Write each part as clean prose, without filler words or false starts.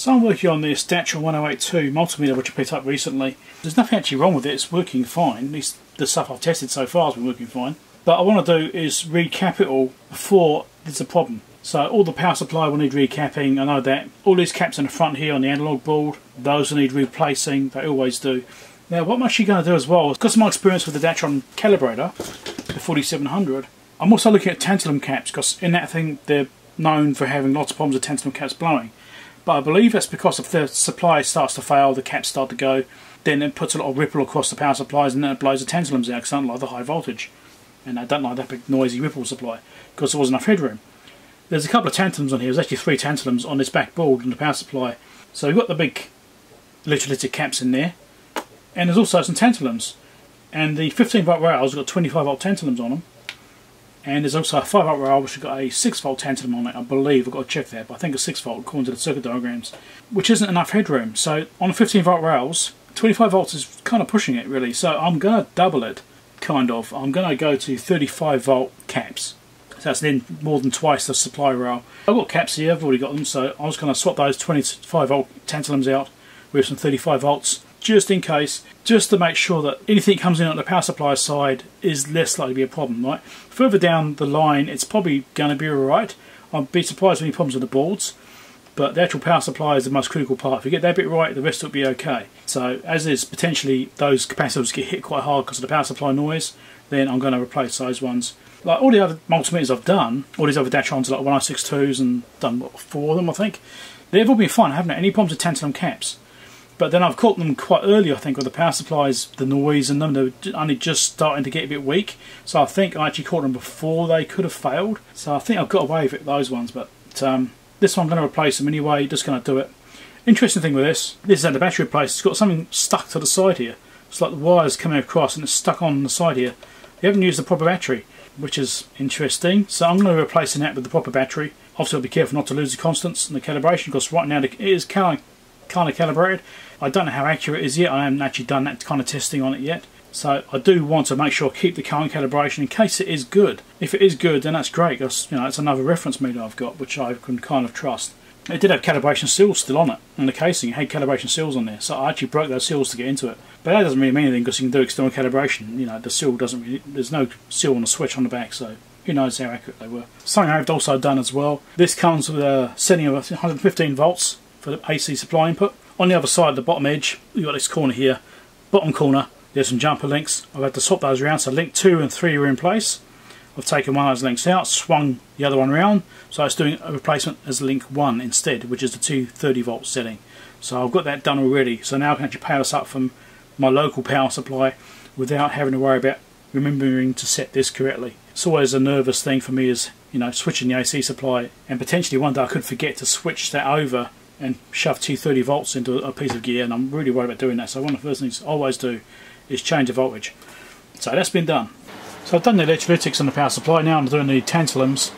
So I'm working on this DATRON 1082 multimeter which I picked up recently. There's nothing actually wrong with it, it's working fine, at least the stuff I've tested so far has been working fine. But I want to do is recap it all before there's a problem. So all the power supply will need recapping, I know that. All these caps in the front here on the analog board, those will need replacing, they always do. Now what I'm actually going to do as well, because of my experience with the DATRON calibrator, the 4700, I'm also looking at tantalum caps, because in that thing they're known for having lots of problems with tantalum caps blowing. But I believe that's because if the supply starts to fail, the caps start to go, then it puts a lot of ripple across the power supplies and then it blows the tantalums out because I don't like the high voltage. And I don't like that big noisy ripple supply because there wasn't enough headroom. There's a couple of tantalums on here, there's actually 3 tantalums on this back board and the power supply. So we've got the big electrolytic caps in there, and there's also some tantalums. And the 15 volt rails have got 25 volt tantalums on them. And there's also a 5 volt rail which has got a 6 volt tantalum on it, I believe. I've got to check that, but I think it's 6 volt according to the circuit diagrams, which isn't enough headroom. So on the 15 volt rails, 25 volts is kind of pushing it really, so I'm going to double it, kind of. I'm going to go to 35 volt caps, so that's then more than twice the supply rail. I've got caps here, I've already got them, so I'm just going to swap those 25 volt tantalums out with some 35 volts. Just in case, just to make sure that anything that comes in on the power supply side is less likely to be a problem, right? Further down the line, it's probably going to be alright. I'd be surprised with any problems with the boards, but the actual power supply is the most critical part. If you get that bit right, the rest will be okay. So as is, potentially those capacitors get hit quite hard because of the power supply noise, then I'm going to replace those ones. Like all the other multimeters I've done, all these other DATRONs, like 1062s, and done what, 4 of them I think, they've all been fine, haven't they? Any problems with tantalum caps? But then I've caught them quite early, I think, with the power supplies, the noise in them, they're only just starting to get a bit weak. So I think I actually caught them before they could have failed. So I think I've got away with it, those ones, but this one I'm going to replace them anyway, just going to do it. Interesting thing with this is at the battery replaced, it's got something stuck to the side here. It's like the wire's coming across and it's stuck on the side here. They haven't used the proper battery, which is interesting. So I'm going to replace that with the proper battery. Obviously I'll be careful not to lose the constants and the calibration, because right now it is kind of calibrated. I don't know how accurate it is yet, I haven't actually done that kind of testing on it yet. So I do want to make sure I keep the current calibration in case it is good. If it is good, then that's great, because you know, it's another reference meter I've got which I can kind of trust. It did have calibration seals still on it, and the casing had calibration seals on there, so I actually broke those seals to get into it. But that doesn't really mean anything because you can do external calibration, you know, the seal doesn't really, there's no seal on the switch on the back, so who knows how accurate they were. Something I've also done as well, this comes with a setting of 115 volts for the AC supply input. On the other side, the bottom edge, you've got this corner here, bottom corner, there's some jumper links. I've had to swap those around, so link 2 and 3 are in place. I've taken one of those links out, swung the other one around, so it's doing a replacement as link 1 instead, which is the 230 volt setting. So I've got that done already, so now I can actually power this up from my local power supply without having to worry about remembering to set this correctly. It's always a nervous thing for me, is, you know, switching the AC supply, and potentially one day I could forget to switch that over and shove 230 volts into a piece of gear, and I'm really worried about doing that. So one of the first things I always do is change the voltage. So that's been done. So I've done the electrolytics and the power supply, now I'm doing the tantalums.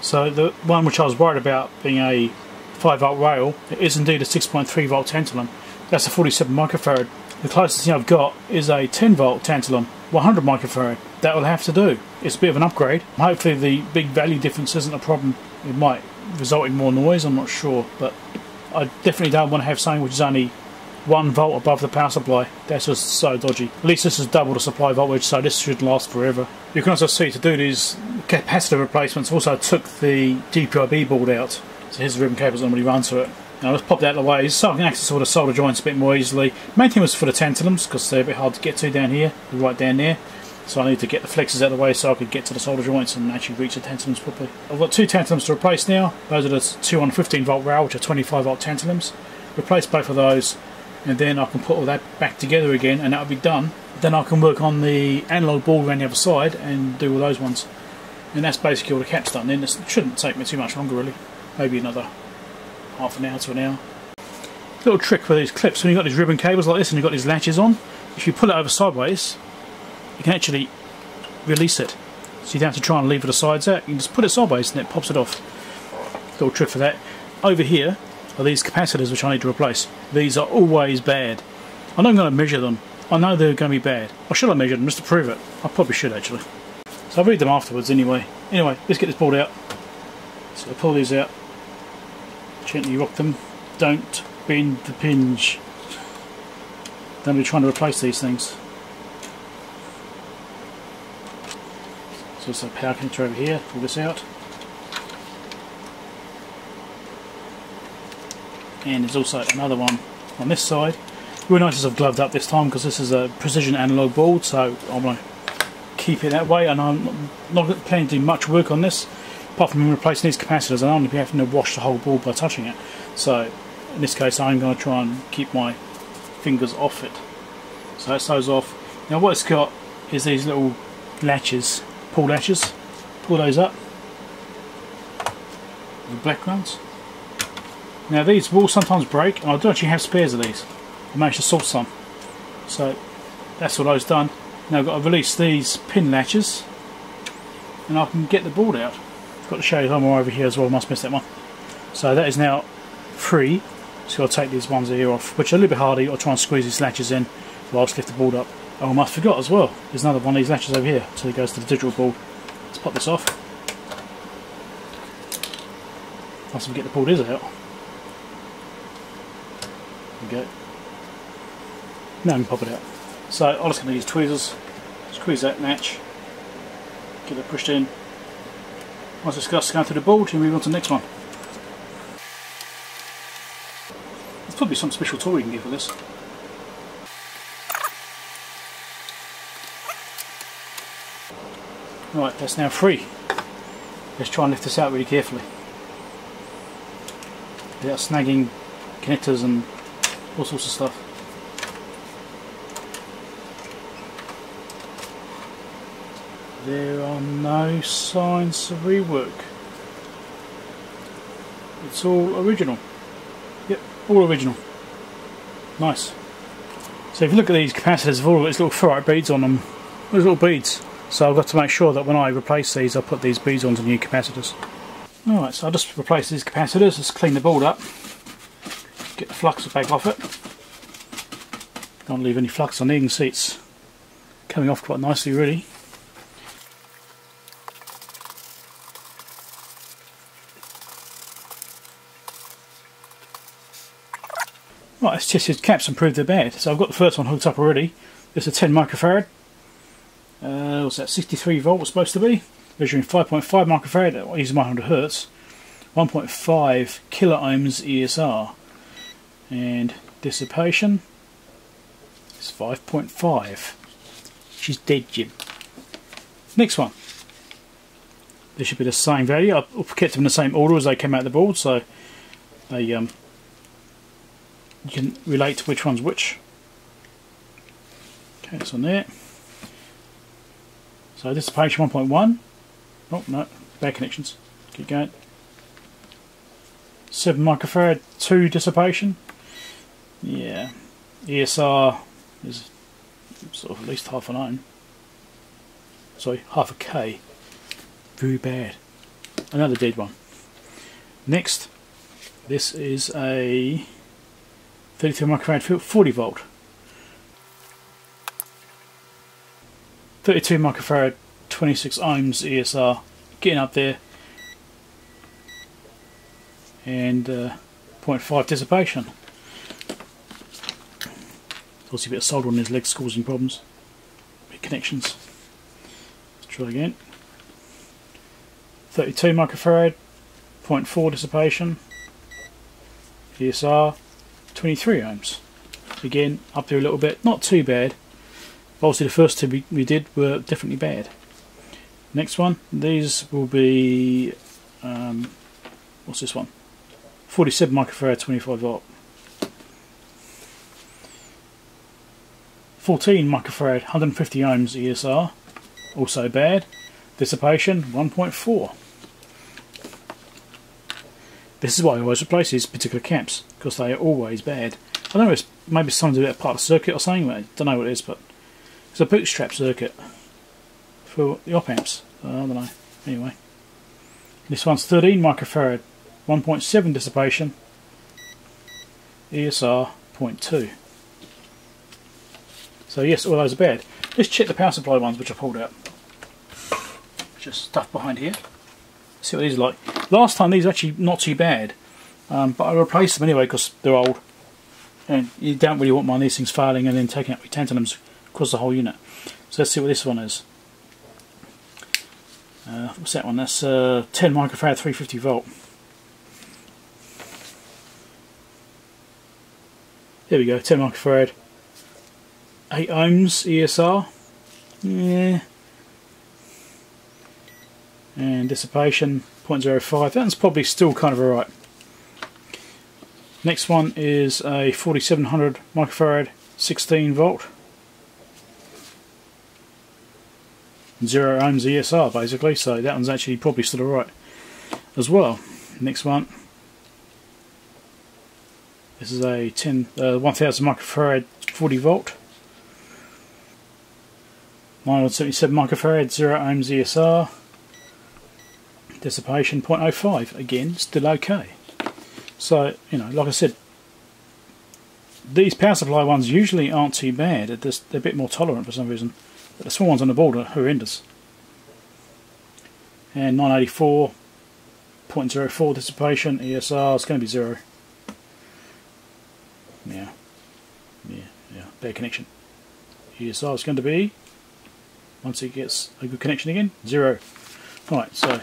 So the one which I was worried about being a 5 volt rail, it is indeed a 6.3 volt tantalum. That's a 47 microfarad. The closest thing I've got is a 10 volt tantalum, 100 microfarad. That will have to do. It's a bit of an upgrade. Hopefully the big value difference isn't a problem. It might result in more noise, I'm not sure, but I definitely don't want to have something which is only 1 volt above the power supply. That's just so dodgy. At least this is double the supply voltage, so this should last forever. You can also see, to do these capacitor replacements, also took the GPIB board out. So here's the ribbon cables that normally run to it. Now let's pop that out of the way so I can access all the solder joints a bit more easily. Main thing was for the tantalums, because they're a bit hard to get to down here, right down there. So I need to get the flexes out of the way so I could get to the solder joints and actually reach the tantalums properly. I've got 2 tantalums to replace now. Those are the 2 on 15 volt rail, which are 25 volt tantalums. Replace both of those, and then I can put all that back together again, and that'll be done. Then I can work on the analog board around the other side and do all those ones. And that's basically all the caps done. Then it shouldn't take me too much longer really. Maybe another half an hour to an hour. Little trick for these clips, when you've got these ribbon cables like this and you've got these latches on, if you pull it over sideways, you can actually release it, so you don't have to try and leave it aside. You can just put it sideways and it pops it off. Little trick for that. Over here are these capacitors which I need to replace. These are always bad. I'm not going to measure them. I know they're going to be bad. Or should I measure them just to prove it? I probably should actually. So I'll read them afterwards anyway. Anyway, let's get this board out. So I pull these out, gently rock them don't bend the pinge. Then we're trying to replace these things. So it's a power connector over here, pull this out. And there's also another one on this side. You'll notice I've gloved up this time because this is a precision analog board, so I'm going to keep it that way, and I'm not planning to do much work on this apart from replacing these capacitors, and I'm going to be having to wash the whole board by touching it. So in this case I'm going to try and keep my fingers off it. So that's those off. Now what it's got is these little latches, pull latches. Pull those up, the black ones. Now these will sometimes break, and I do actually have spares of these. I managed to source some. So that's all I was done. Now I've got to release these pin latches and I can get the board out. I've got to show you one more over here as well, I must miss that one. So that is now free. So I'll take these ones here off, which are a little bit hardy. I'll try and squeeze these latches in whilst lift the board up. Oh, I almost forgot as well. There's another one of these latches over here. So it goes to the digital board. Let's pop this off. Once we get the board out. Go. Now we can pop it out. So I'm just going to use tweezers, squeeze that latch, get it pushed in. Once discussed, going through the board and move on to the next one. There's probably some special tool you can get for this. Right, that's now free. Let's try and lift this out really carefully without snagging connectors and all sorts of stuff. There are no signs of rework. It's all original. Yep, all original. Nice. So if you look at these capacitors, they've all got these little ferrite beads on them. Those little beads. So I've got to make sure that when I replace these, I put these beads onto new capacitors. Alright, so I'll just replace these capacitors. Let's clean the board up. Get the flux back off it. Don't leave any flux on there. You can see it's coming off quite nicely, really. Right, let's test these caps and prove they're bad. So I've got the first one hooked up already. It's a 10 microfarad. What's that? 63 volt was supposed to be. Measuring 5.5 microfarad, using my 100 hertz. 1.5 kilo ohms ESR. And dissipation is 5.5. She's dead, Jim. Next one. This should be the same value. I've kept them in the same order as they came out of the board, so they you can relate which one's which. Okay, that's on there. So dissipation 1.1. Oh no, bad connections. Keep going. 7 microfarad, 2 dissipation. Yeah, ESR is sort of at least half an ohm. Sorry, half a K. Very bad. Another dead one. Next, this is a 33 microfarad, 40 volt. 32 microfarad, 26 ohms ESR. Getting up there. And 0.5 dissipation. Also a bit of solder on his legs causing problems. Big connections. Let's try again. 32 microfarad, 0.4 dissipation, ESR, 23 ohms. Again, up there a little bit, not too bad. Obviously the first two we did were definitely bad. Next one, these will be, what's this one? 47 microfarad, 25 volt. 14 microfarad, 150 ohms ESR, also bad. Dissipation 1.4. This is why I always replace these particular caps, because they are always bad. I don't know, it's maybe something about part of the circuit or something, I don't know what it is, but it's a bootstrap circuit for the op amps. I don't know, anyway. This one's 13 microfarad, 1.7 dissipation, ESR 0.2. So yes, all those are bad. Let's check the power supply ones which I pulled out. Just stuff behind here. See what these are like. Last time these were actually not too bad. but I replace them anyway because they're old, and you don't really want one of these things failing and then taking out tantalums across the whole unit. So let's see what this one is. What's that one? That's 10 microfarad 350 volt. There we go, 10 microfarad, 8 ohms ESR. Yeah. And dissipation 0.05. That's probably still kind of alright. Next one is a 4700 microfarad, 16 volt. 0 ohms ESR basically, so that one's actually probably still alright as well. Next one. This is a 1000 microfarad, 40 volt. 977 microfarad, 0 ohms ESR. Dissipation 0.05, again still okay. So, you know, like I said, these power supply ones usually aren't too bad. They're a bit more tolerant for some reason, but the small ones on the board are horrendous. And 984 0.04 dissipation ESR is going to be 0. Yeah, bad connection. ESR is going to be, once it gets a good connection again, 0. Right, so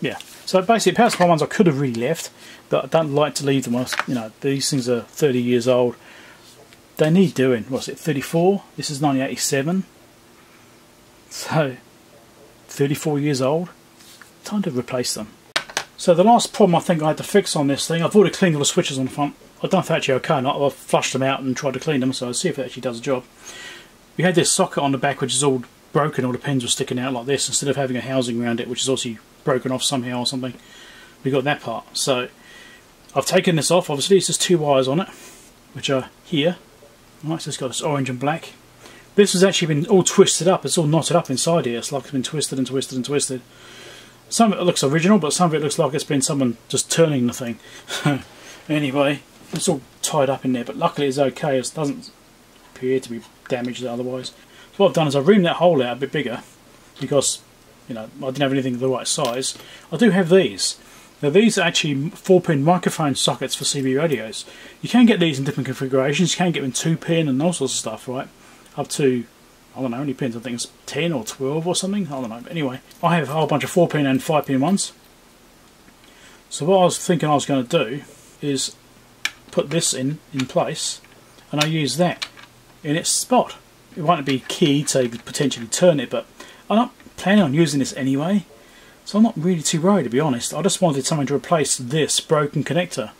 yeah, so basically power supply ones I could have really left, but I don't like to leave them. You know, these things are 30 years old. They need doing. What's it, 34? This is 1987. So 34 years old. Time to replace them. So the last problem I think I had to fix on this thing, I've already cleaned all the switches on the front. I don't know if they're actually okay or not. I've flushed them out and tried to clean them, so I'll see if it actually does the job. We had this socket on the back which is all broken, all the pins were sticking out like this instead of having a housing around it, which is obviously broken off somehow or something. We got that part, so I've taken this off. Obviously it's just two wires on it which are here. Right, so it's got this orange and black. This has actually been all twisted up, it's all knotted up inside here. It's like it's been twisted and twisted and twisted. Some of it looks original, but some of it looks like it's been someone just turning the thing. Anyway, it's all tied up in there, but luckily it's okay. It doesn't appear to be damaged otherwise. What I've done is I've reamed that hole out a bit bigger because, you know, I didn't have anything of the right size. I do have these. Now these are actually 4-pin microphone sockets for CB radios. You can get these in different configurations. You can get them in 2-pin and all sorts of stuff, right? Up to, I don't know, only pins, I think it's 10 or 12 or something. I don't know. But anyway, I have a whole bunch of 4-pin and 5-pin ones. So what I was thinking I was going to do is put this in place, and I use that in its spot. It won't be key to potentially turn it, but I'm not planning on using this anyway, so I'm not really too worried, to be honest. I just wanted something to replace this broken connector,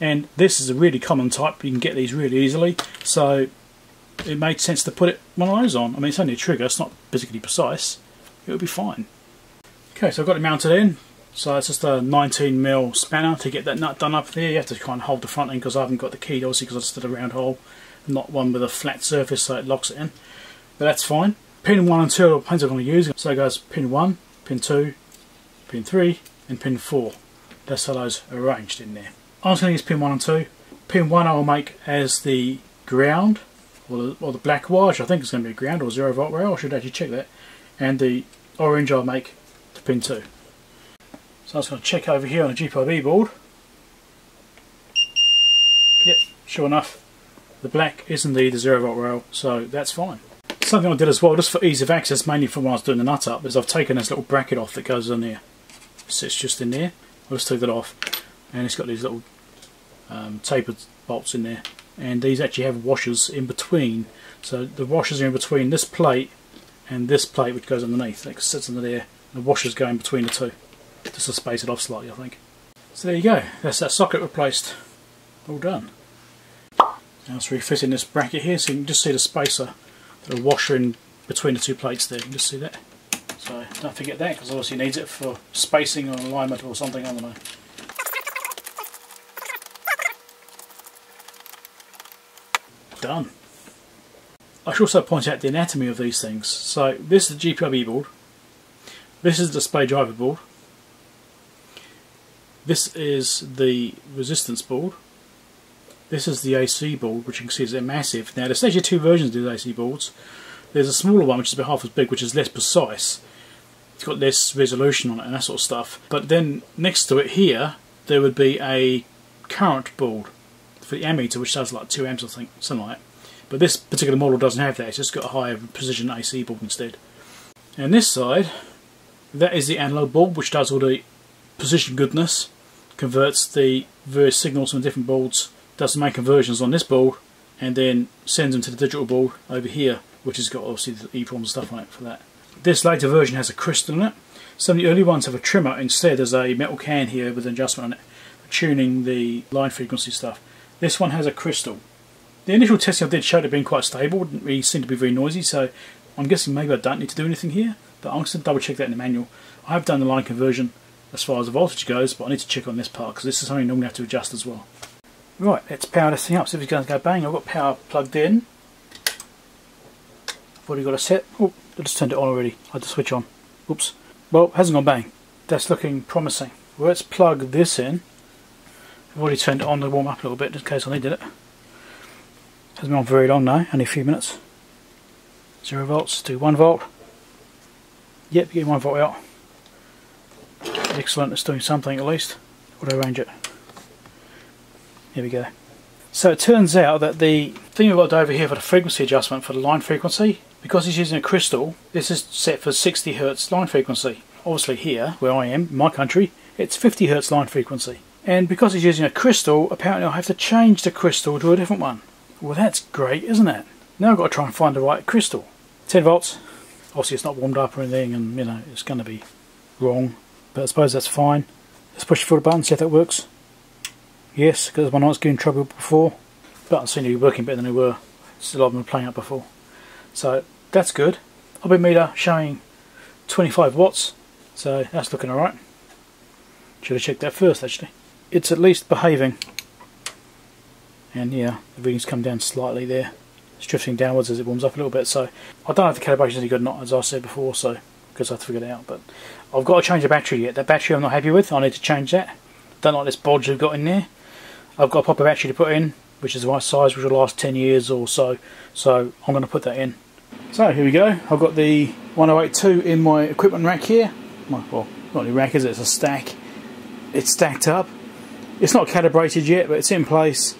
and this is a really common type. You can get these really easily, so it made sense to put one of those on. I mean, it's only a trigger, it's not particularly precise. It would be fine. Okay, so I've got it mounted in. So it's just a 19mm spanner. To get that nut done up there, you have to kind of hold the front end because I haven't got the key, obviously, because I just did a round hole, not one with a flat surface, so it locks it in. But that's fine. Pin 1 and 2 are the pins I'm going to use. So it goes pin 1, pin 2, pin 3 and pin 4. That's how those are arranged in there. I'm just going to use pin 1 and 2. Pin 1 I'll make as the ground, or the black wire, which I think is going to be a ground or 0 volt rail. I should actually check that. And the orange I'll make to pin 2. So I'm just going to check over here on the GPIB board. Yep, sure enough. The black is indeed the 0 volt rail, so that's fine. Something I did as well, just for ease of access, mainly for when I was doing the nut up, is I've taken this little bracket off that goes in there. Sits just in there. I'll just take that off, and it's got these little tapered bolts in there, and these actually have washers in between. So the washers are in between this plate and this plate, which goes underneath. It sits under there, and the washers go in between the two, just to space it off slightly, I think. So there you go. That's that socket replaced. All done. Now it's refitting this bracket here, so you can just see the spacer, the washer in between the two plates there. You can just see that. So don't forget that, because obviously you need it for spacing or alignment or something, I don't know. Done. I should also point out the anatomy of these things. So this is the GPIB board. This is the display driver board. This is the resistance board. This is the AC board, which you can see is massive. Now there's actually two versions of these AC boards. There's a smaller one which is about half as big, which is less precise. It's got less resolution on it and that sort of stuff. But then next to it here there would be a current board for the ammeter, which does like 2 amps, I think, something like that. But this particular model doesn't have that, it's just got a higher precision AC board instead. And this side, that is the analog board, which does all the precision goodness, converts the various signals from different boards, does the main conversions on this board, and then sends them to the digital board over here, which has got obviously the EEPROM and stuff on it for that. This later version has a crystal in it. Some of the early ones have a trimmer instead. There's a metal can here with an adjustment on it, tuning the line frequency stuff. This one has a crystal. The initial testing I did showed it being quite stable, wouldn't really seem to be very noisy, so I'm guessing maybe I don't need to do anything here, but I'm going to double check that in the manual. I have done the line conversion as far as the voltage goes, but I need to check on this part because this is something I'm going to have to adjust as well. Right, let's power this thing up, see if it's going to go bang. I've got power plugged in. I've already got it set. Oh, I just turned it on already. I had to switch on. Oops. Well, it hasn't gone bang. That's looking promising. Well, let's plug this in. I've already turned it on to warm up a little bit just in case I needed it. Hasn't been on very long now, only a few minutes. 0 volts to 1 volt. Yep, getting 1 volt out. Excellent, it's doing something at least. Auto range it. Here we go. So it turns out that the thing we've got over here for the frequency adjustment for the line frequency, because he's using a crystal, this is set for 60 Hz line frequency. Obviously here, where I am, in my country, it's 50 Hz line frequency. And because he's using a crystal, apparently I have to change the crystal to a different one. Well, that's great, isn't it? Now I've got to try and find the right crystal. 10 volts. Obviously it's not warmed up or anything, and you know, it's going to be wrong. But I suppose that's fine. Let's push through the button, see if that works. Yes, because when I was getting trouble before, buttons seem to be working better than they were. Still, I've been playing up before. So that's good. Ohmmeter meter showing 25 watts, so that's looking alright. Should have checked that first actually. It's at least behaving. And yeah, the readings come down slightly there. It's drifting downwards as it warms up a little bit, so I don't know if the calibration's any good or not, as I said before, so because I have to figure it out. But I've got to change the battery yet. That battery I'm not happy with, I need to change that. Don't like this bodge I've got in there. I've got a proper battery to put in, which is the right size, which will last 10 years or so, so I'm going to put that in. So here we go, I've got the 1082 in my equipment rack here. Well, not a rack is it, it's a stack. It's stacked up. It's not calibrated yet, but it's in place.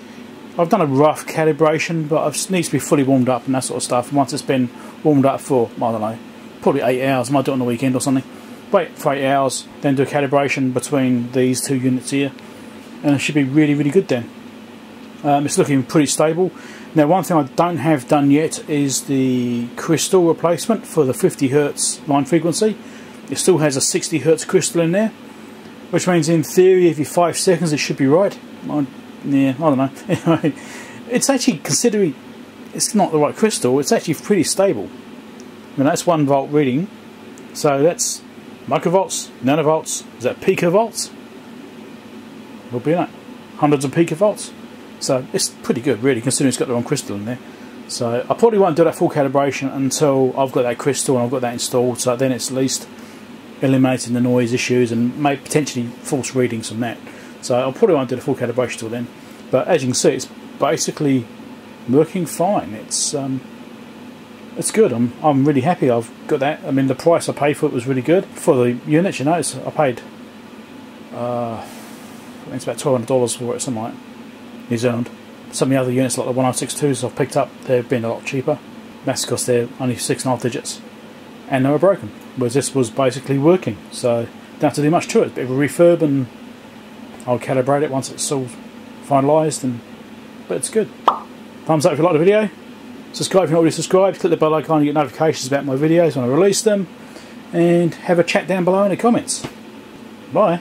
I've done a rough calibration, but it needs to be fully warmed up and that sort of stuff. And once it's been warmed up for, I don't know, probably 8 hours, I might do it on the weekend or something. Wait for 8 hours, then do a calibration between these two units here. And it should be really, really good then. It's looking pretty stable. Now, one thing I don't have done yet is the crystal replacement for the 50 Hz line frequency. It still has a 60 Hz crystal in there, which means in theory, every 5 seconds, it should be right. I don't know. Anyway, it's actually, considering it's not the right crystal, it's actually pretty stable. I mean, that's 1 volt reading, so that's microvolts, nanovolts, is that picovolts? Will be that. Hundreds of picovolts. So it's pretty good, really, considering it's got the wrong crystal in there. So I probably won't do that full calibration until I've got that crystal and I've got that installed, so then it's at least eliminating the noise issues and may potentially false readings from that. So I probably won't do the full calibration till then. But as you can see, it's basically working fine. It's good. I'm really happy I've got that. I mean, the price I paid for it was really good. For the units, you know, I paid I think it's about $1,200 for it, something like New Zealand. Some of the other units, like the 1062s I've picked up, they've been a lot cheaper. That's because they're only 6.5 digits. And they were broken. Whereas this was basically working. So don't have to do much to it. It's a bit of a refurb, and I'll calibrate it once it's all finalised, but it's good. Thumbs up if you like the video. Subscribe if you're not already subscribed. Click the bell icon to get notifications about my videos when I release them. And have a chat down below in the comments. Bye.